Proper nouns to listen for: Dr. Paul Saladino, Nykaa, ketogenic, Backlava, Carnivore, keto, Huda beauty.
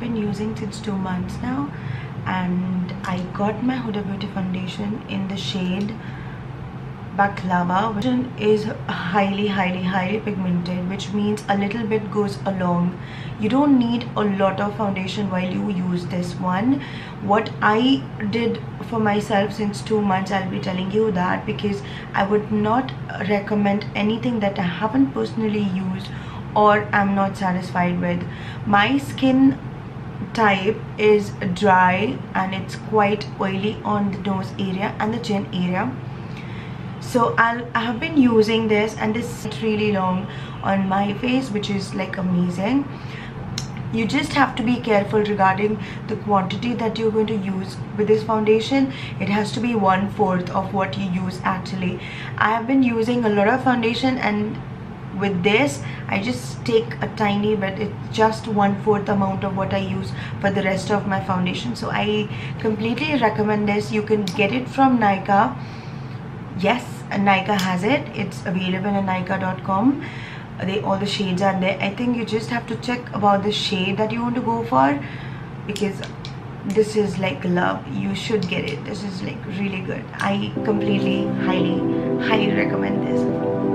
I've been using since 2 months now, and I got my Huda Beauty foundation in the shade Backlava, which is highly pigmented, which means a little bit goes along. You don't need a lot of foundation while you use this one. What I did for myself since 2 months, I'll be telling you that, because I would not recommend anything that I haven't personally used or I'm not satisfied with. My skin type is dry and it's quite oily on the nose area and the chin area. So I have been using this, and this is really long on my face, which is like amazing. You just have to be careful regarding the quantity that you're going to use with this foundation. It has to be 1/4 of what you use actually. I have been using a lot of foundation, and with this I just take a tiny bit. It's just 1/4 amount of what I use for the rest of my foundation. So I completely recommend this. You can get it from Nykaa. Yes, Nykaa has it. It's available on nykaa.com. All the shades are there. I think you just have to check about the shade that you want to go for, because this is like love. You should get it. This is like really good. I completely highly recommend this.